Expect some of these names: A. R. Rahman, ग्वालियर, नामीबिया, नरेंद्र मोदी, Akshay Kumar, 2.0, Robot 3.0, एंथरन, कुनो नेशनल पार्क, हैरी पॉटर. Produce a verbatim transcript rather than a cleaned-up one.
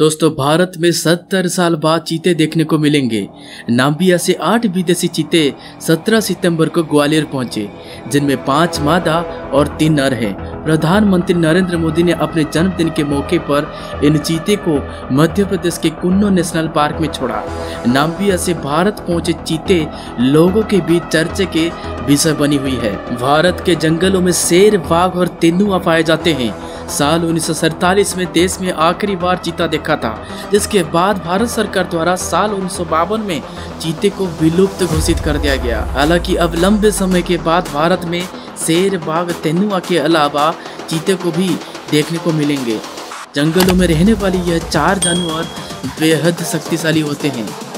दोस्तों भारत में सत्तर साल बाद चीते देखने को मिलेंगे। नामीबिया से आठ विदेशी चीते सत्रह सितंबर को ग्वालियर पहुंचे, जिनमें पांच मादा और तीन नर हैं। प्रधानमंत्री नरेंद्र मोदी ने अपने जन्मदिन के मौके पर इन चीते को मध्य प्रदेश के कुनो नेशनल पार्क में छोड़ा। नामीबिया से भारत पहुंचे चीते लोगों के बीच चर्चे के विषय बनी हुई है। भारत के जंगलों में शेर, बाघ और तेंदुआ पाए जाते हैं। साल उन्नीस सौ सैंतालीस में देश में आखिरी बार चीता देखा था, जिसके बाद भारत सरकार द्वारा साल उन्नीस सौ बावन में चीते को विलुप्त घोषित कर दिया गया। हालांकि अब लंबे समय के बाद भारत में शेर, बाघ, तेंदुआ के अलावा चीते को भी देखने को मिलेंगे। जंगलों में रहने वाली यह चार जानवर बेहद शक्तिशाली होते हैं।